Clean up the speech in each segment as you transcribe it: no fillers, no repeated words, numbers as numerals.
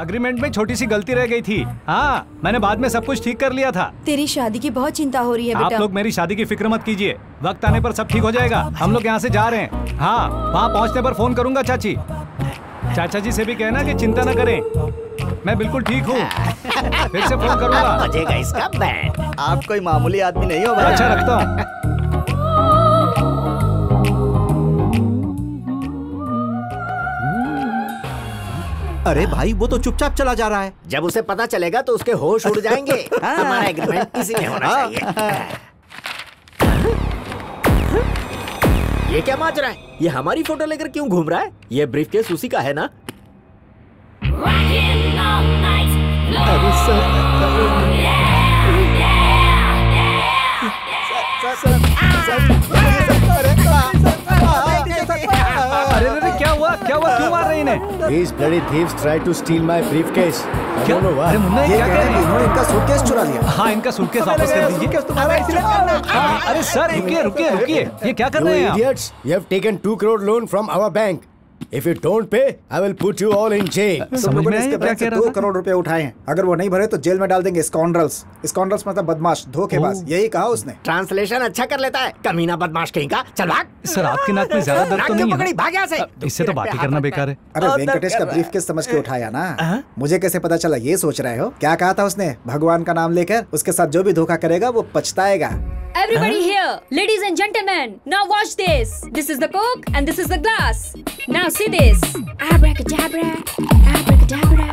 Agreement में छोटी सी गलती रह गई थी। हाँ, मैंने बाद में सब कुछ ठीक कर लिया था। तेरी शादी की बहुत चिंता हो रही है बेटा। आप लोग मेरी शादी की फिक्र मत कीजिए, वक्त आने पर सब ठीक हो जाएगा। हम लोग यहाँ से जा रहे हैं। हाँ, वहाँ पहुँचने पर फोन करूँगा। चाची चाचा जी से भी कहना कि चिंता न करें, मैं बिल्कुल ठीक हूँ। फिर से फोन करूँगा। बजेगा इसका बैंड। आप कोई मामूली आदमी नहीं हो। अच्छा, रखता हूँ। अरे भाई, वो तो चुपचाप चला जा रहा है। जब उसे पता चलेगा तो उसके होश उड़ जाएंगे। हमारा एग्रीमेंट इसी में होना चाहिए। ये क्या माज रहा है? ये हमारी फोटो लेकर क्यों घूम रहा है? ये ब्रीफकेस उसी का है ना? अरे सर, क्या हुआ? क्यों मार रहे इन्हें? These bloody thieves tried to steal my briefcase. क्या? अरे मुन्ना, ये क्या कर रहे हैं? इन्होंने इनका सूटकेस चुरा लिया। हाँ, इनका सूटकेस वापस कर दीजिए। तुम्हारा इसलिए करना। अरे सर, रुकिए, ये क्या कर रहे हैं? You idiots, you have taken 2 crore loan from our bank. If you don't pay, I will put you all in jail. समझ में इसके बैंक से 2 करोड़ रुपए उठाए हैं। अगर वो नहीं भरे तो जेल में डाल देंगे। स्कॉन्ड्रल्स। स्कॉन्ड्रल्स मतलब बदमाश, धोखेबाज, यही कहा उसने। ट्रांसलेशन अच्छा कर लेता है, कमीना बदमाश कहीं का। चल भाग। सर, आपके नाक में ज्यादा दर्द तो नहीं है? पकड़ी, भाग यहाँ से। इससे तो बातें करना बेकार है। अरे वेंकटेश का ब्रीफकेस समझ के उठाया ना। मुझे कैसे पता चला ये सोच रहे हो? क्या कहा था उसने? भगवान का नाम लेकर उसके साथ जो भी धोखा करेगा वो पछताएगा। Everybody here, ladies and gentlemen, now watch this. This is the coke and this is the glass. Now see this. Abracadabra, abracadabra,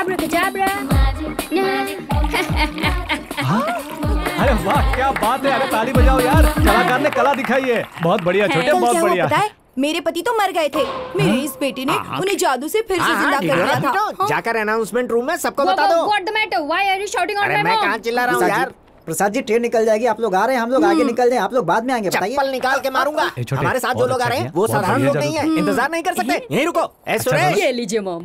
abracadabra. अरे वाह, क्या बात है। अरे ताली बजाओ यार, कलाकार ने कला दिखाई है। बहुत बढ़िया छोटे, बहुत बढ़िया। मेरे पति तो मर गए थे, मेरे इस बेटे ने उन्हें जादू से फिर से जिंदा कर दिया था। जाकर अनाउंसमेंट रूम में सबको बता दो। What the matter? Why are you shouting on my mom? मैं कहाँ चिल्ला रहा हूँ यार? प्रसाद जी, ट्रेन निकल जाएगी। आप लोग आ रहे हैं, हम लोग आगे निकल जाएं। आप लोग बाद में आएंगे। चप्पल निकाल के मारूंगा। हमारे साथ जो लोग आ रहे हैं वो साधारण लोग नहीं है, इंतजार नहीं कर सकते। यहीं रुको। ये लीजिए मॉम।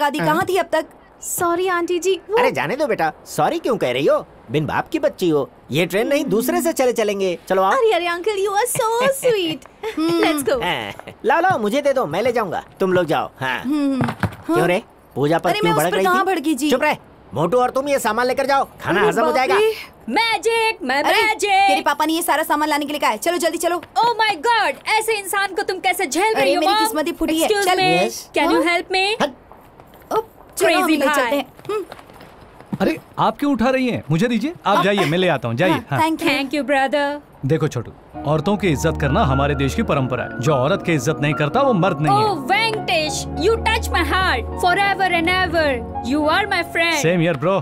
दादी कहाँ थी अब तक? Sorry aunty ji. अरे जाने दो बेटा, सॉरी क्यों कह रही हो? बिन बाप की बच्ची हो। ये ट्रेन नहीं, दूसरे से चलेंगे। चलो आओ। अरे uncle, you are so sweet. Let's go. लाओ, मुझे दे दो, मैं ले जाऊंगा। तुम लोग जाओ। हाँ। क्यों रे, पूजा पर क्यों भड़क रही थी? चुप रहे। मोटू और तुम ये सामान लेकर जाओ, खाना हजम हो जाएगा। Magic magic. तेरे पापा ने ये सारा सामान लाने के लिए कहा है। चलो जल्दी चलो। ओह माय गॉड, ऐसे इंसान को तुम कैसे झेल रही हो? मेरी किस्मत ही फूटी है। Can you help me? Crazy भाई। अरे आप क्यों उठा रही हैं? मुझे दीजिए। आप जाइए, मैं ले आता हूँ। जाइए। Thank you brother. देखो छोटू, औरतों की इज्जत करना हमारे देश की परंपरा है। जो औरत की इज्जत नहीं करता वो मर्द नहीं है। Venkatesh, you touch my heart forever and ever. You are my friend. Same here bro.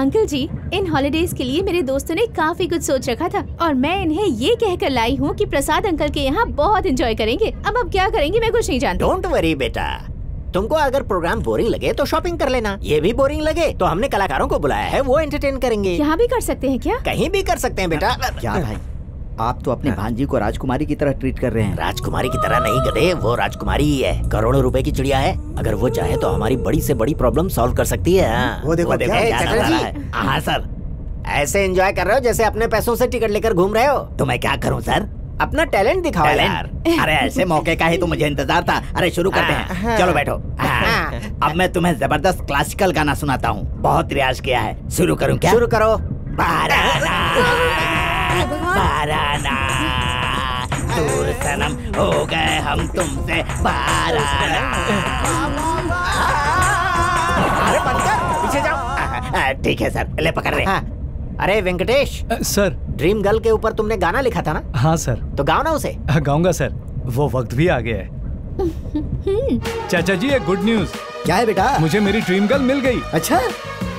Uncle ji, in holidays के लिए मेरे दोस्तों ने काफी कुछ सोच रखा था और मैं इन्हें ये कहकर लाई हूँ कि प्रसाद अंकल के यहाँ बहुत एंजॉय करेंगे। अब क्या करेंगे मैं कुछ नहीं जानता। डोंट वरी बेटा, तुमको अगर प्रोग्राम बोरिंग लगे तो शॉपिंग कर लेना। ये भी बोरिंग लगे तो हमने कलाकारों को बुलाया है, वो एंटरटेन करेंगे। यहाँ भी कर सकते हैं क्या? कहीं भी कर सकते हैं बेटा। क्या भाई, आप तो अपने भांजी को राजकुमारी की तरह ट्रीट कर रहे हैं। राजकुमारी की तरह नहीं गधे, वो राजकुमारी ही है। करोड़ों रुपए की चिड़िया है, अगर वो चाहे तो हमारी बड़ी से बड़ी प्रॉब्लम सॉल्व कर सकती है। हाँ सर, ऐसे एंजॉय कर रहे हो जैसे अपने पैसों से टिकट लेकर घूम रहे हो। तो मैं क्या करूँ सर, अपना टैलेंट दिखाओ यार। अरे ऐसे मौके का ही तो मुझे इंतजार था। अरे शुरू करते हैं, चलो बैठो। अब मैं तुम्हें जबरदस्त क्लासिकल गाना सुनाता हूँ, बहुत रियाज किया है। शुरू करूँ क्या? शुरू करो। बाराना बाराना, दूर सनम हो गए हम तुमसे बाराना। अरे बंद कर, पीछे जाओ। ठीक है सर, ले पकड़ रहे। अरे वेंकटेश सर, ड्रीम गर्ल के ऊपर तुमने गाना लिखा था ना? हाँ सर। तो गाओ ना उसे। गाऊंगा सर, वो वक्त भी आ गया है। चाचा जी, एक गुड न्यूज। क्या है बेटा? मुझे मेरी ड्रीम गर्ल मिल गई। अच्छा,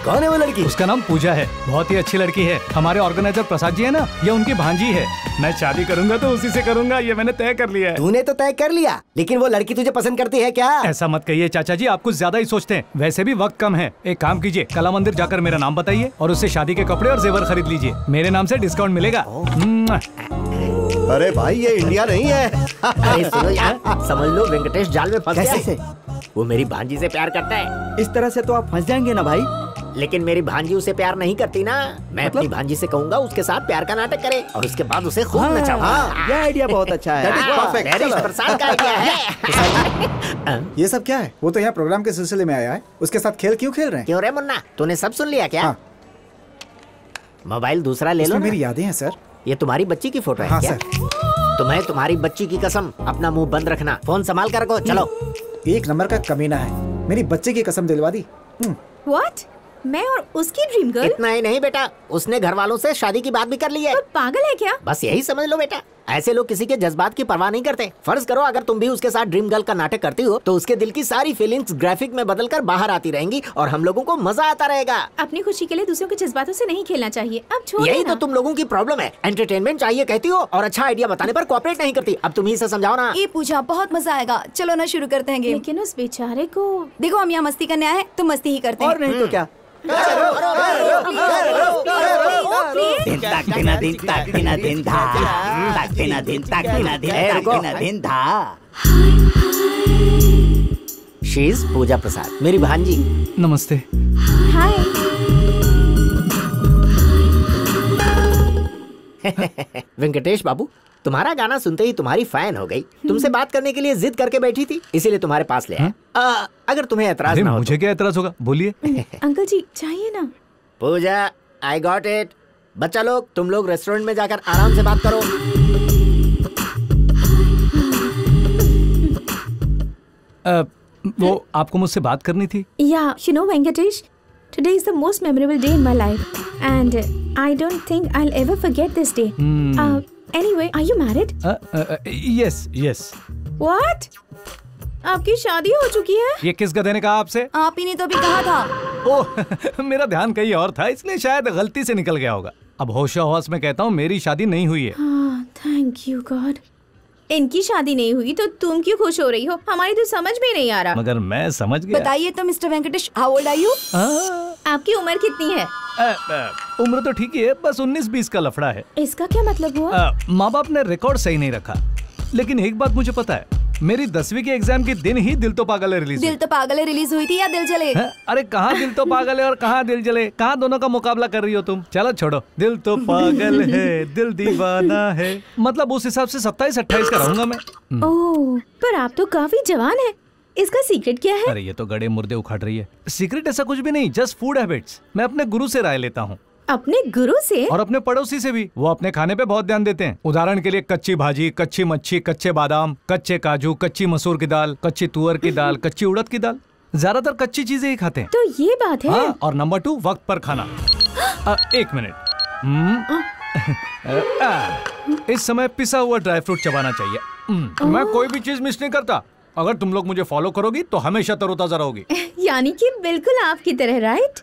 कौन है वो लड़की? उसका नाम पूजा है, बहुत ही अच्छी लड़की है। हमारे ऑर्गेनाइजर प्रसाद जी है ना, ये उनकी भांजी है। मैं शादी करूंगा तो उसी से करूंगा, ये मैंने तय कर लिया है। तूने तो तय कर लिया, लेकिन वो लड़की तुझे पसंद करती है क्या? ऐसा मत कहिए चाचा जी, आप कुछ ज्यादा ही सोचते हैं। वैसे भी वक्त कम है, एक काम कीजिए, कला मंदिर जाकर मेरा नाम बताइए और उससे शादी के कपड़े और जेवर खरीद लीजिए। मेरे नाम से डिस्काउंट मिलेगा। अरे भाई ये इंडिया नहीं है। अरे सुनो यार, समझ लो वेंकटेश जाल में फंस गया है। वो मेरी भांजी से प्यार करता है। इस तरह से तो आप फंस जाएंगे ना भाई। लेकिन मेरी भांजी उसे प्यार नहीं करती ना। मैं अपनी भांजी से कहूंगा उसके साथ प्यार का नाटक करे और उसके बाद उसे खूब नचाऊंगा। ये आइडिया बहुत अच्छा है। ये सब क्या है? वो तो यहाँ प्रोग्राम के सिलसिले में आया है, उसके साथ खेल क्यों खेल रहे हैं? क्यों रे मुन्ना, तूने सब सुन लिया क्या? मोबाइल दूसरा ले लो। मेरी यादें हैं सर। ये तुम्हारी बच्ची की फोटो है क्या? तुम्हें तुम्हारी बच्ची की कसम, अपना मुंह बंद रखना, फोन संभाल कर रखो। चलो। एक नंबर का कमीना है, मेरी बच्चे की कसम दिलवा दी। What? मैं और उसकी ड्रीम गर्ल? इतना ही नहीं बेटा, उसने घर वालों से शादी की बात भी कर ली है। पागल है क्या? बस यही समझ लो बेटा, ऐसे लोग किसी के जज्बात की परवाह नहीं करते। फर्ज करो अगर तुम भी उसके साथ ड्रीम गर्ल का नाटक करती हो तो उसके दिल की सारी फीलिंग्स ग्राफिक में बदलकर बाहर आती रहेंगी और हम लोगों को मजा आता रहेगा। अपनी खुशी के लिए दूसरों के जज्बातों से नहीं खेलना चाहिए। अब छोड़, यही तो तुम लोगों की प्रॉब्लम है। एंटरटेनमेंट चाहिए कहती हो और अच्छा आइडिया बताने पर कोऑपरेट नहीं करती। अब तुम ही से समझाओ ना। ये पूजा, बहुत मजा आएगा, चलो ना शुरू करते हैं। लेकिन उस बेचारे को देखो, हम यहाँ मस्ती करने आए हैं तो मस्ती ही करते हैं। और नहीं तो क्या। शीज पूजा प्रसाद, मेरी भांजी। नमस्ते। हाय। वेंकटेश बाबू, तुम्हारा गाना सुनते ही तुम्हारी फैन हो गई। तुमसे बात करने के लिए जिद करके बैठी थी, इसीलिए तुम्हारे पास ले आया। अगर तुम्हें ऐतराज ना हो। मुझे क्या ऐतराज होगा, बोलिए। अंकल जी चाहिए ना। Pooja, I got it. बच्चा लोग, तुम लोग रेस्टोरेंट में जाकर आराम से बात करो। वो आपको मुझसे बात करनी थी। या you know Venkatesh, Today is the most memorable day in my life, and I don't think I'll ever forget this day. Anyway, are you married? Yes, yes. What? आपकी शादी हो चुकी है? ये किस गधे ने कहा आपसे? आप ही ने तो भी कहा था। ओह, मेरा ध्यान कहीं और था, इसलिए शायद गलती से निकल गया होगा। अब होश में कहता हूँ मेरी शादी नहीं हुई है। Thank you God. इनकी शादी नहीं हुई तो तुम क्यों खुश हो रही हो? हमारी तो समझ भी नहीं आ रहा। मगर मैं समझ गया। बताइए तो mister Venkatesh, how old are you? आपकी उम्र कितनी है? उम्र तो ठीक ही है, बस 19-20 का लफड़ा है। इसका क्या मतलब हुआ? माँ बाप ने रिकॉर्ड सही नहीं रखा, लेकिन एक बात मुझे पता है, मेरी 10वीं के एग्जाम के दिन ही दिल तो पागल है रिलीज हुई थी। या दिल जले? अरे कहाँ दिल तो पागल है और कहाँ दिल जले, कहाँ दोनों का मुकाबला कर रही हो तुम। चलो छोड़ो, दिल तो पागल है दिल दीवाना है, मतलब उस हिसाब से 27-28 का रहूंगा मैं। ओह, पर आप तो काफी जवान है, इसका सीक्रेट क्या है? अरे ये तो गड़े मुर्दे उखाड़ रही है। सीक्रेट ऐसा कुछ भी नहीं, जस्ट फूड हैबिट्स। मैं अपने गुरु से राय लेता हूँ। अपने गुरु से? और अपने पड़ोसी से भी। वो अपने खाने पे बहुत ध्यान देते हैं। उदाहरण के लिए कच्ची भाजी, कच्ची मच्छी, कच्चे बादाम, कच्चे काजू, कच्ची मसूर की दाल, कच्ची तुअर की दाल, कच्ची उड़द की दाल, ज्यादातर कच्ची चीजें ही खाते हैं। तो ये बात है। हाँ, और नंबर 2, वक्त पर खाना। एक मिनट, इस समय पिसा हुआ ड्राई फ्रूट चबाना चाहिए। मैं कोई भी चीज मिस नहीं करता। अगर तुम लोग मुझे फॉलो करोगी तो हमेशा तरोताजा रहोगी। यानी कि बिल्कुल आपकी तरह, राइट?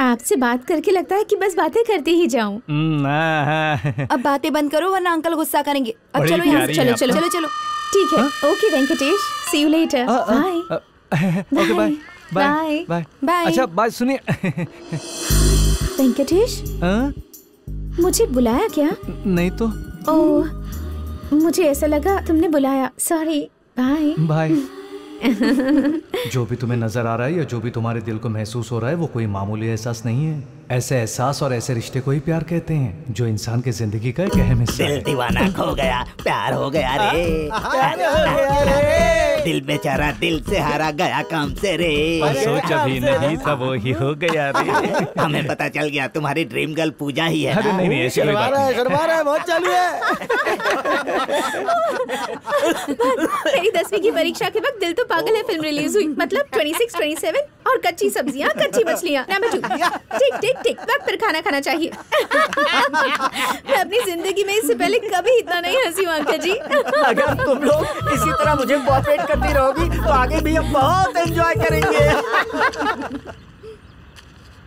आपसे बात करके लगता है कि बस बातें करते ही जाऊं। अब बातें बंद करो वरना अंकल गुस्सा करेंगे। अब चलो यहाँ से, चलो चलो चलो चलो। ठीक है, okay Venkatesh, see you later, bye bye bye bye. अच्छा बात सुनिए वेंकटेश, मुझे बुलाया क्या? नहीं तो। ओह, मुझे ऐसा लगा तुमने बुलाया, सॉरी। Bye bye. जो भी तुम्हें नजर आ रहा है या जो भी तुम्हारे दिल को महसूस हो रहा है वो कोई मामूली एहसास नहीं है। ऐसे एहसास और ऐसे रिश्ते को ही प्यार कहते हैं, जो इंसान के जिंदगी का एक अहम हिस्सा है। दिल दीवाना हो गया, प्यार हो गया रे, दिल बेचारा दिल से हारा गया काम से रे। सोचा भी नहीं था वो ही हो गया रे। हमें पता चल गया तुम्हारी ड्रीम गर्ल पूजा ही है। मेरी 10वीं की परीक्षा के वक्त दिल तो पागल है फिल्म रिलीज हुई, मतलब 26-27 और कच्ची सब्जियां, कच्ची मछलियां। टिक वक्त पर खाना खाना चाहिए। मैं अपनी जिंदगी में इससे पहले कभी इतना नहीं हंसी हूँ अंकल जी। अगर तुम लोग इसी तरह मुझे कोऑपरेट करती रहोगी तो आगे भी हम बहुत एंजॉय करेंगे।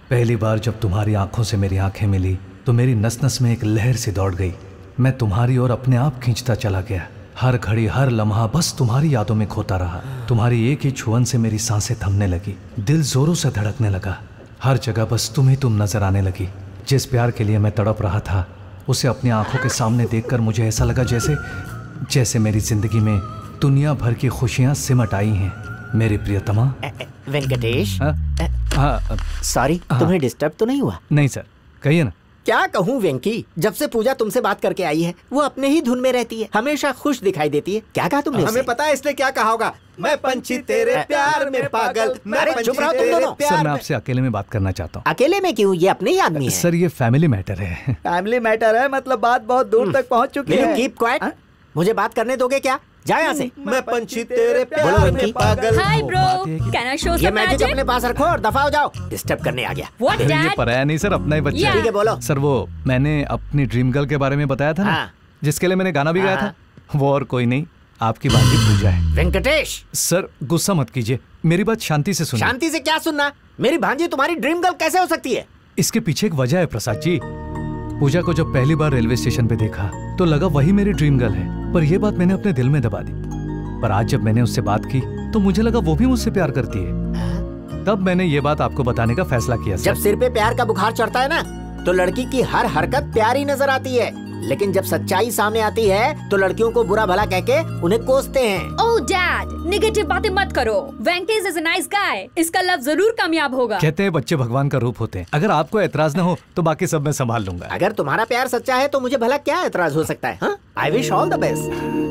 पहली बार जब तुम्हारी आंखों से मेरी आंखें मिली तो मेरी नस नस में एक लहर सी दौड़ गई। मैं तुम्हारी ओर अपने आप खींचता चला गया। हर घड़ी हर लम्हा बस तुम्हारी यादों में खोता रहा। तुम्हारी एक ही छुअन से मेरी सांसें थमने लगी, दिल जोरों से धड़कने लगा। हर जगह बस तुम ही तुम नजर आने लगी। जिस प्यार के लिए मैं तड़प रहा था उसे अपनी आंखों के सामने देखकर मुझे ऐसा लगा जैसे मेरी जिंदगी में दुनिया भर की खुशियां सिमट आई हैं। मेरी प्रियतमा। वेंकटेश, सॉरी, तुम्हें डिस्टर्ब तो नहीं हुआ? नहीं सर, कहिए ना। क्या कहूँ वेंकी, जब से पूजा तुमसे बात करके आई है वो अपने ही धुन में रहती है, हमेशा खुश दिखाई देती है। क्या कहा तुमने? हमें पता है इसने क्या कहा होगा। मैं पंछी तेरे प्यार में पागल। मैं चुप रहो तुम दोनों। सर मैं आपसे अकेले में बात करना चाहता हूँ। अकेले में क्यों, ये अपने ही आदमी है। सर ये फैमिली मैटर है। फैमिली मैटर है मतलब बात बहुत दूर तक पहुँच चुकी है। कीप क्वाइट, मुझे बात करने दोगे क्या? जाए यहाँ से। मैं पंछी तेरे प्यार में पागल। Hi bro, can I show some magic? ये मैजिक अपने पास रखो और दफा हो जाओ, डिस्टर्ब करने आ गया। What dad? ये पराया नहीं सर, अपना ही बच्चा। ठीक है बोलो। सर वो मैंने अपनी ड्रीम गर्ल के बारे में बताया था ना, जिसके लिए मैंने गाना भी गाया था, वो और कोई नहीं आपकी बाजी पूजा है। वेंकटेश सर गुस्सा मत कीजिए, मेरी बात शांति से सुनिए। शांति से क्या सुनना, मेरी भांजी तुम्हारी ड्रीम गर्ल कैसे हो सकती है? इसके पीछे एक वजह है प्रसाद जी। पूजा को जब पहली बार रेलवे स्टेशन पे देखा तो लगा वही मेरी ड्रीम गर्ल है, पर यह बात मैंने अपने दिल में दबा दी। पर आज जब मैंने उससे बात की तो मुझे लगा वो भी मुझसे प्यार करती है, तब मैंने ये बात आपको बताने का फैसला किया। जब सिर पे प्यार का बुखार चढ़ता है ना तो लड़की की हर हरकत प्यारी नजर आती है, लेकिन जब सच्चाई सामने आती है तो लड़कियों को बुरा भला कह के उन्हें कोसते हैं। ओह डैड, नेगेटिव बातें मत करो। Venkatesh is a nice guy, इसका लव जरूर कामयाब होगा। कहते हैं बच्चे भगवान का रूप होते हैं। अगर आपको ऐतराज न हो तो बाकी सब मैं संभाल लूंगा। अगर तुम्हारा प्यार सच्चा है तो मुझे भला क्या ऐतराज हो सकता है। I wish all the best.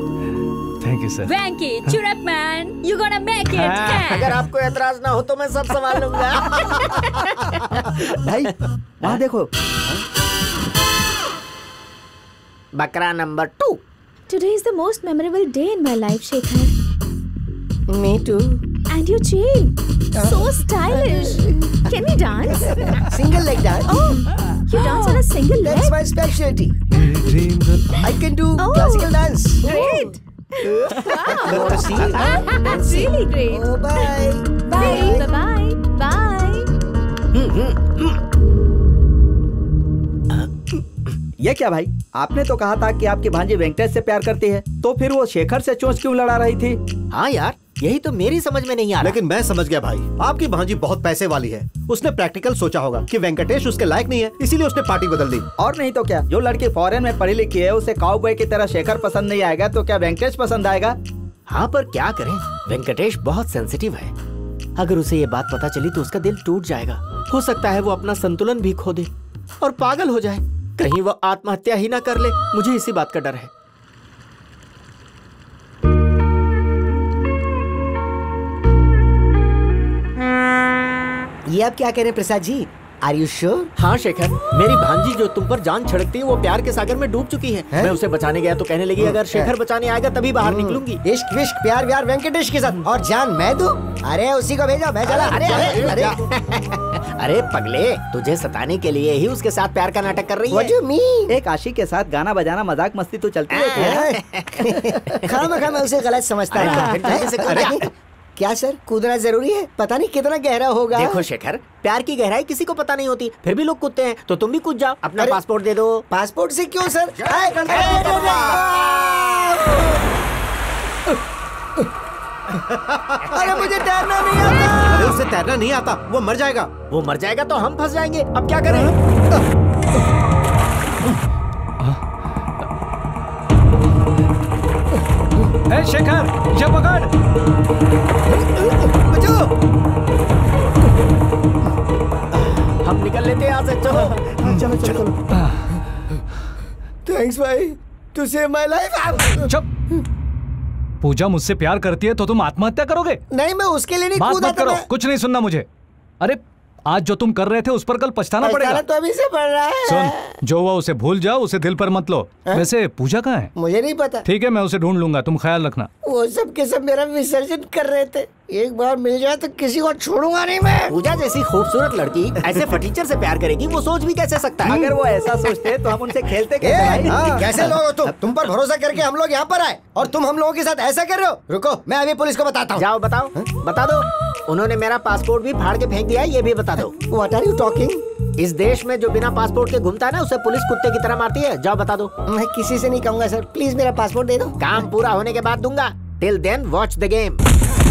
Thank you, sir. Venky, cheer up, man. You're gonna make it. अगर आपको एतराज ना हो तो मैं सब संभाल लूंगा। भाई वहाँ देखो, बकरा number 2। Today is the most memorable day in my life, Shekhar. Me too. And your chain, so stylish. Can we dance? Single leg dance. Oh, you dance on a single leg. That's my specialty. I can do classical dance. Great. Wow. That's really great. Oh, bye. Bye. Bye. Bye. Bye. ये क्या भाई, आपने तो कहा था कि आपकी भांजी वेंकटेश से प्यार करती है, तो फिर वो शेखर से चोंच क्यों लड़ा रही थी? हाँ यार, यही तो मेरी समझ में नहीं आ रहा। लेकिन मैं समझ गया भाई, आपकी भांजी बहुत पैसे वाली है, उसने प्रैक्टिकल सोचा होगा कि वेंकटेश उसके लायक नहीं है, इसीलिए उसने पार्टी बदल दी। और नहीं तो क्या, जो लड़की फॉरेन में पढ़ी लिखी है उसे काउबॉय की तरह शेखर पसंद नहीं आएगा तो क्या वेंकटेश पसंद आएगा? हाँ पर क्या करें, वेंकटेश बहुत सेंसिटिव है, अगर उसे ये बात पता चली तो उसका दिल टूट जाएगा। हो सकता है वो अपना संतुलन भी खो दे और पागल हो जाए, कहीं वो आत्महत्या ही ना कर ले, मुझे इसी बात का डर है। ये आप क्या कह रहे हैं Prasad ji? Are you sure? हाँ शेखर, मेरी भांजी जो तुम पर जान छिड़कती है वो प्यार के सागर में डूब चुकी है। मैं उसे बचाने गया तो कहने लगी अगर शेखर बचाने आएगा तभी बाहर निकलूंगी। इश्क विश्क प्यार व्यार वेंकटेश के साथ और जान मैं दूं? अरे उसी को भेजो, मैं चला। अरे पगले, तुझे सताने के लिए ही उसके साथ प्यार का नाटक कर रही है। एक आशिक के साथ गाना बजाना मजाक मस्ती तो चलती है। खामखा मैं उसे गलत समझता हूँ। क्या सर, कूदना जरूरी है? पता नहीं कितना गहरा होगा। देखो शेखर, प्यार की गहराई किसी को पता नहीं होती, फिर भी लोग कूदते हैं, तो तुम भी कूद जाओ। अपना पासपोर्ट दे दो। पासपोर्ट से क्यों सर? अरे मुझे तैरना नहीं आता। अरे उसे तैरना नहीं आता, वो मर जाएगा। वो मर जाएगा तो हम फंस जाएंगे, अब क्या करें? शेखर ये पकड़, हम निकल लेते हैं यहाँ से। चलो चलो चलो। थैंक्स भाई, टू सेव माय लाइफ। चुप, पूजा मुझसे प्यार करती है तो तुम आत्महत्या करोगे? नहीं मैं उसके लिए नहीं कूदा। बात मत करो, कुछ नहीं सुनना मुझे। अरे आज जो तुम कर रहे थे उस पर कल पछताना पड़ेगा। तो अभी से पड़ रहा है। सुन, जो हुआ उसे भूल जाओ, उसे दिल पर मत लो। वैसे पूजा कहाँ है? मुझे नहीं पता। ठीक है मैं उसे ढूंढ लूंगा, तुम ख्याल रखना। वो सब के सब मेरा विसर्जन कर रहे थे। एक बार मिल जाए तो किसी को छोड़ूंगा नहीं मैं। पूजा जैसी खूबसूरत लड़की ऐसे फटीचर से प्यार करेगी, वो सोच भी कैसे सकता है। अगर वो ऐसा सोचते तो हम उनसे खेलते कैसे? कैसे लोग हो तुम पर भरोसा करके हम लोग यहाँ पर आए और तुम हम लोगों के साथ ऐसा कर रहे हो। रुको मैं अभी पुलिस को बताता हूँ। जाओ बताओ, बता दो। उन्होंने मेरा पासपोर्ट भी फाड़ के फेंक दिया है, ये भी बता दो। What are you talking? इस देश में जो बिना पासपोर्ट के घूमता है ना उसे पुलिस कुत्ते की तरह मारती है। जाओ बता दो। मैं किसी से नहीं कहूँगा सर, प्लीज मेरा पासपोर्ट दे दो। काम पूरा होने के बाद दूंगा, till then watch the game.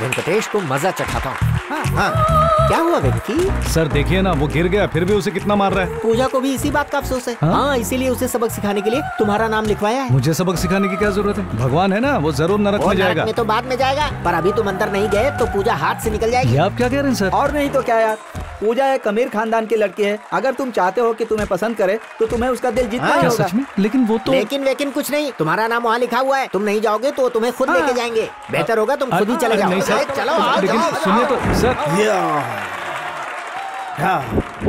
Venkatesh को मजा चखाता हूँ। हाँ। क्या हुआ वेंकी? सर देखिए ना, वो गिर गया फिर भी उसे कितना मार रहा है। पूजा को भी इसी बात का अफसोस है। हाँ, इसीलिए उसे सबक सिखाने के लिए तुम्हारा नाम लिखवाया है। मुझे सबक सिखाने की क्या जरूरत है? भगवान है ना, वो जरूर नरक में जाएगा। नरक में तो बाद में जाएगा, पर अभी तुम अंदर नहीं गए तो पूजा हाथ से निकल जाएगी। आप क्या कह रहे हैं सर? और नहीं तो क्या यार, पूजा एक अमीर खानदान की लड़की है। अगर तुम चाहते हो कि तुम्हें पसंद करे तो तुम्हें उसका दिल जीतना होगा। लेकिन वो तो लेकिन कुछ नहीं, तुम्हारा नाम वहाँ लिखा हुआ है। तुम नहीं जाओगे तो तुम्हें खुद लेके जाएंगे। बेहतर होगा तुम खुद ही चले जाओ। चलो लेकिन सुनिए तो sir.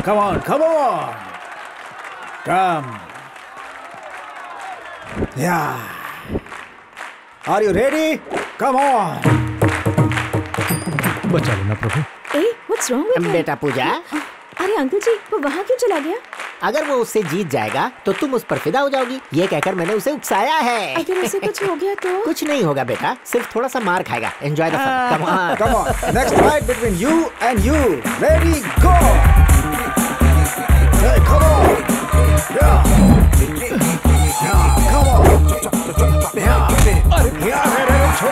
Come on come on come, yeah are you ready? Come on. बचा लेना प्रभु। What's wrong with बेटा पूजा। अरे अंकल जी वो वहाँ क्यों चला गया? अगर वो उससे जीत जाएगा तो तुम उस पर फिदा हो जाओगी, ये कहकर मैंने उसे उकसाया है। अगर उसे कुछ हो गया तो? कुछ नहीं होगा बेटा, सिर्फ थोड़ा सा मार खाएगा। Enjoy the fun. Come on come on. Next fight between you and you. Ready go. Come on. छोड़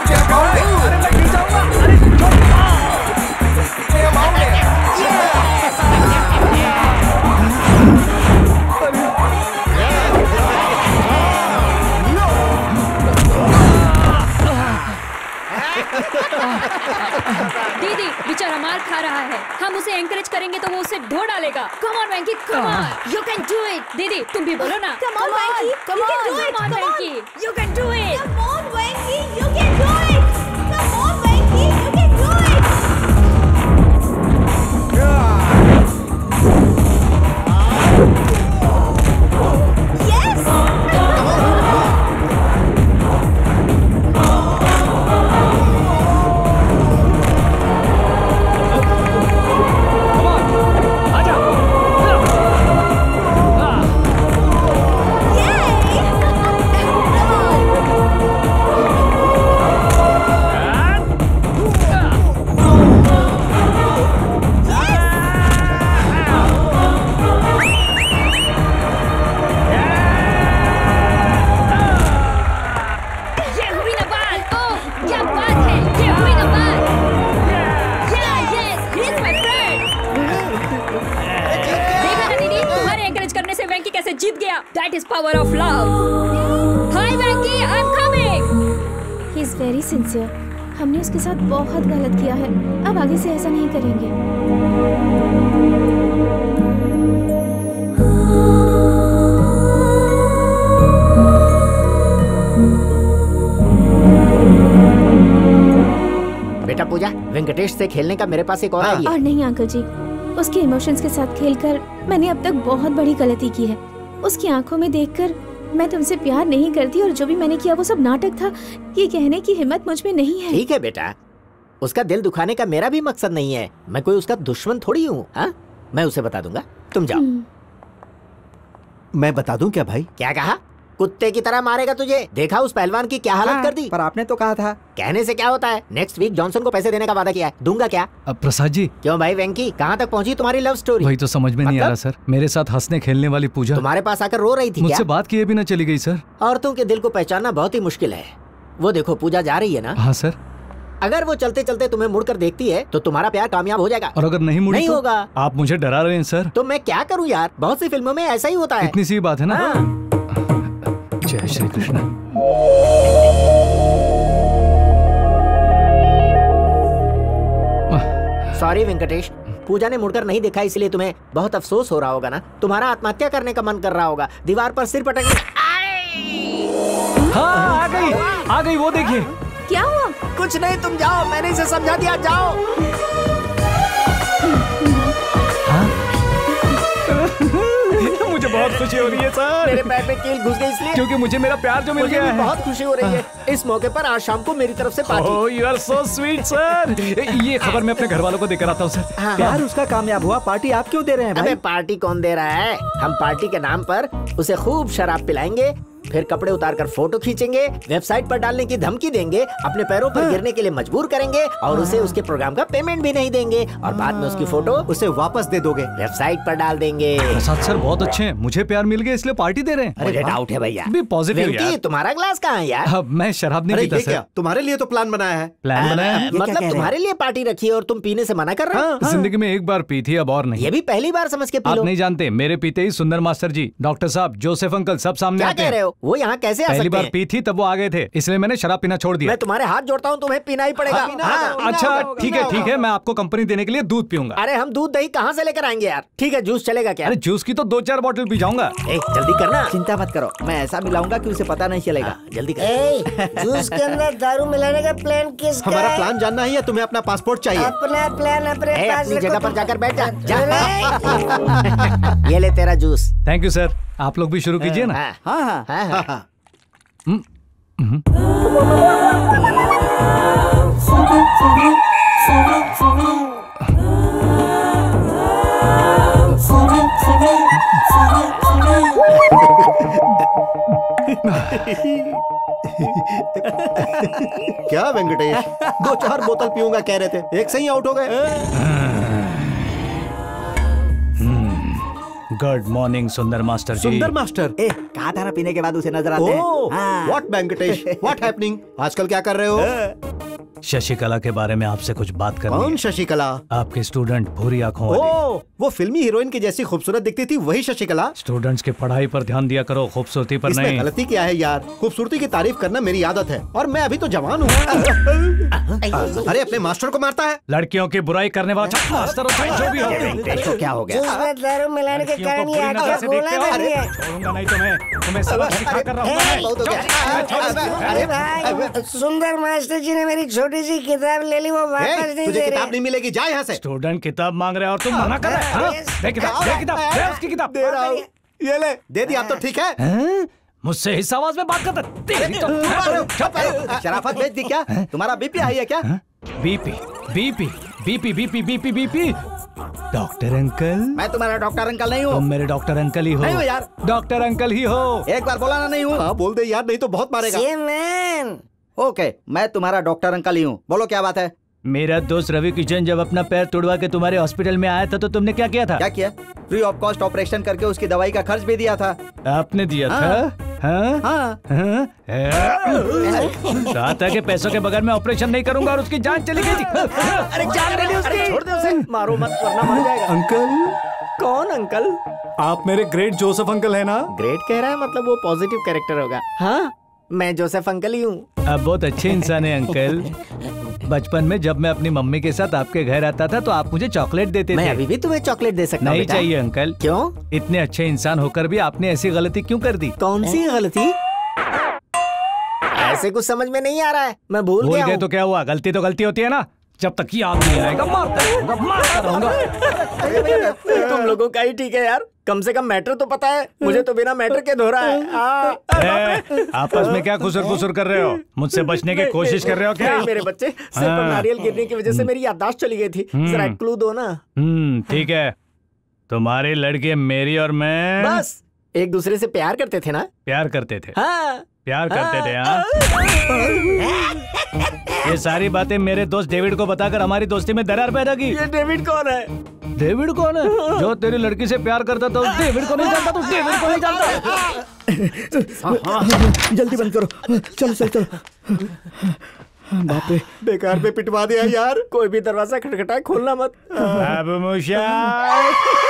के दीदी बेचारा मार खा रहा है, हम उसे एंकरेज करेंगे तो वो उसे ढो डालेगा। Come on Venky, come on, you can do it. दीदी तुम भी बोलो ना। Come on Venky, come on Venky, you can do it. Come on Venky, you can do it. Come on Venky, you can do it. हमने उसके साथ बहुत गलत किया है, अब आगे से ऐसा नहीं करेंगे। बेटा पूजा, वेंकटेश से खेलने का मेरे पास एक और आइडिया। और नहीं अंकल जी, उसके इमोशंस के साथ खेलकर मैंने अब तक बहुत बड़ी गलती की है। उसकी आंखों में देखकर मैं तुमसे प्यार नहीं करती और जो भी मैंने किया वो सब नाटक था, ये कहने की हिम्मत मुझ में नहीं है। ठीक है बेटा, उसका दिल दुखाने का मेरा भी मकसद नहीं है। मैं कोई उसका दुश्मन थोड़ी हूँ। मैं उसे बता दूंगा, तुम जाओ। मैं बता दूं क्या भाई? क्या कहा? कुत्ते की तरह मारेगा तुझे। देखा उस पहलवान की क्या हालत कर दी। पर आपने तो कहा था। कहने से क्या होता है? नेक्स्ट वीक जॉनसन को पैसे देने का वादा किया है, दूंगा क्या? अब प्रसाद जी। क्यों भाई वेंकी, कहाँ तक पहुँची तुम्हारी लव स्टोरी? वही तो समझ में नहीं आ रहा सर। मेरे साथ हंसने खेलने वाली पूजा तुम्हारे पास आकर रो रही थी, मुझसे बात किए भी न चली गई सर। औरतों के दिल को पहचानना बहुत ही मुश्किल है। वो देखो पूजा जा रही है ना। हाँ सर। अगर वो चलते चलते तुम्हें मुड़कर देखती है तो तुम्हारा प्यार कामयाब हो जाएगा, और अगर नहीं मुड़ी नहीं होगा। आप मुझे डरा रहे हैं सर। तो मैं क्या करूँ यार, बहुत सी फिल्मों में ऐसा ही होता है। इतनी सी बात है ना। जय श्री कृष्ण। सॉरी वेंकटेश, पूजा ने मुड़कर नहीं देखा इसलिए तुम्हें बहुत अफसोस हो रहा होगा ना। तुम्हारा आत्महत्या करने का मन कर रहा होगा, दीवार पर सिर पटकने। आ गई वो देखिए। क्या हुआ? कुछ नहीं, तुम जाओ, मैंने इसे समझा दिया, जाओ। मुझे बहुत खुशी हो रही है सर। मेरे पैर पे कील घुस गई इसलिए क्योंकि मुझे मेरा प्यार जो मिल गया है। बहुत खुशी हो रही है। इस मौके पर आज शाम को मेरी तरफ से party. Oh you are so sweet sir. ये खबर मैं अपने घर वालों को देकर आता हूँ सर। प्यार उसका कामयाब हुआ, पार्टी आप क्यों दे रहे हैं भाई? अरे पार्टी कौन दे रहा है, हम पार्टी के नाम पर उसे खूब शराब पिलाएंगे, फिर कपड़े उतारकर फोटो खींचेंगे, वेबसाइट पर डालने की धमकी देंगे, अपने पैरों पर गिरने के लिए मजबूर करेंगे और उसे उसके प्रोग्राम का पेमेंट भी नहीं देंगे और बाद में उसकी फोटो उसे वापस दे दोगे, वेबसाइट पर डाल देंगे। प्रसाद सर बहुत अच्छे हैं, मुझे प्यार मिल गया इसलिए पार्टी दे रहे हैं। अरे डाउट है भैया, भी पॉजिटिव यार। तुम्हारा ग्लास कहाँ है यार? मैं शराब नहीं पीता सर। तुम्हारे लिए तो प्लान बनाया है। प्लान बनाया है मतलब तुम्हारे लिए पार्टी रखी है और तुम पीने से मना कर रहे हो? जिंदगी में एक बार पी थी, अब और नहीं। ये भी पहली बार समझ के पी लो। नहीं जानते मेरे पीते ही सुंदर मास्टर जी, डॉक्टर साहब, जोसेफ अंकल सब सामने आते हैं। वो यहाँ कैसे आ सकते हैं? पहली बार पी थी तब वो आ गए थे, इसलिए मैंने शराब पीना छोड़ दिया। मैं तुम्हारे हाथ जोड़ता हूँ, तुम्हें पीना ही पड़ेगा। अच्छा ठीक है ठीक है, मैं आपको कंपनी देने के लिए दूध पीऊंगा। अरे हम दूध दही कहाँ से लेकर आएंगे यार? ठीक है जूस चलेगा क्या? अरे जूस की तो 2-4 बोतल पी जाऊंगा। जल्दी करना, चिंता मत करो, मैं ऐसा मिलाऊंगा कि उसे पता नहीं चलेगा। जल्दी कर। जूस के अंदर दारू मिलाने का प्लान किसका? हमारा प्लान जानना है या तुम्हें अपना पासपोर्ट चाहिए? अपना प्लान अपने जगह पर जाकर बैठ जा। ये ले तेरा जूस। Thank you sir. आप लोग भी शुरू कीजिए ना। हाँ हाँ हाँ हाँ। क्या वेंकटेश, 2-4 बोतल पीऊंगा कह रहे थे, एक से ही आउट हो गए। Good morning Sundar master ji. Sundar master कहा था ना पीने के बाद उसे नजर आते हैं। What Venkatesh, what happening? आजकल क्या कर रहे हो? शशिकला के बारे में आपसे कुछ बात करनी है। कौन शशिकला? आपके स्टूडेंट, भूरी आंखों वाली। वो फिल्मी हीरोइन की जैसी खूबसूरत दिखती थी, वही शशिकला। स्टूडेंट्स के पढ़ाई पर ध्यान दिया करो, खूबसूरती पर नहीं। गलती क्या है यार, खूबसूरती की तारीफ करना मेरी आदत है और मैं अभी तो जवान हूँ। अरे अपने मास्टर को मारता है। लड़कियों की बुराई करने वाला जो भी हो। क्या हो गया? सुंदर मास्टर जी ने मेरी छोटी सी किताब ले ली, वो वापस नहीं दे रहे। किताब नहीं मिलेगी, जा यहाँ से। स्टूडेंट किताब मांग रहे और तुम मना कर रहे। ये ले दे दी आप तो ठीक है। मुझसे इस आवाज में बात करता, शराफत भेज दी क्या? तुम्हारा बीपी हाई है क्या? BP BP BP BP BP BP. Doctor uncle? मैं तुम्हारा डॉक्टर अंकल नहीं हूँ। तुम मेरे डॉक्टर अंकल ही हो। नहीं यार, डॉक्टर अंकल ही हो। एक बार बोला ना नहीं हूँ। हाँ बोल दे यार, नहीं तो बहुत मारेगा। ओके मैं तुम्हारा डॉक्टर अंकल ही हूँ, बोलो क्या बात है? मेरा दोस्त रवि किशन जब अपना पैर तोड़वा के तुम्हारे हॉस्पिटल में आया था तो तुमने क्या किया था? क्या किया? फ्री ऑफ कॉस्ट ऑपरेशन करके उसकी दवाई का खर्च भी दिया था। आपने दिया था? हाँ हाँ हाँ। कहा था कि पैसों के बगैर मैं ऑपरेशन नहीं करूंगा और उसकी जान चली गई थी। अरे छोड़ दो उसे, मारो मत वरना मर जाएगा। अंकल? कौन अंकल? आप मेरे ग्रेट जोसेफ अंकल है ना? ग्रेट कह रहा है मतलब वो पॉजिटिव कैरेक्टर होगा। हाँ मैं जोसेफ अंकल ही हूँ। आप बहुत अच्छे इंसान है अंकल। बचपन में जब मैं अपनी मम्मी के साथ आपके घर आता था तो आप मुझे चॉकलेट देते थे। मैं अभी भी तुम्हें चॉकलेट दे सकता हूँ। नहीं चाहिए अंकल। क्यों? इतने अच्छे इंसान होकर भी आपने ऐसी गलती क्यों कर दी? कौन सी गलती? ऐसे कुछ समझ में नहीं आ रहा है, मैं भूल गया तो क्या हुआ, गलती तो गलती होती है ना। जब तक याद नहीं आएगा मारता रहूंगा। तुम लोगों का ही ठीक है यार, कम से कम मैटर तो पता है, मुझे तो बिना मैटर के धो रहा है। आपस में क्या खुसर-खुसर कर रहे हो, मुझसे बचने की कोशिश कर रहे हो क्या? मेरे बच्चे सिर पर नारियल गिरने की वजह से मेरी याददाश्त चली गई थी, जरा क्लू दो ना। ठीक है, तुम्हारी लड़की मेरी और मैं बस एक दूसरे से प्यार करते थे ना। प्यार करते थे? हाँ प्यार करते थे। हाँ ये सारी बातें मेरे दोस्त डेविड को बताकर हमारी दोस्ती में दरार पैदा की। ये डेविड कौन है? डेविड कौन है? जो तेरी लड़की से प्यार करता था उस डेविड को नहीं जानता? तू डेविड को नहीं जानता? जल्दी बंद करो, चलो चलो चलो। बाप रे बेकार पे पिटवा दिया यार। कोई भी दरवाजा खटखटाए खोलना मत। अब मुशाय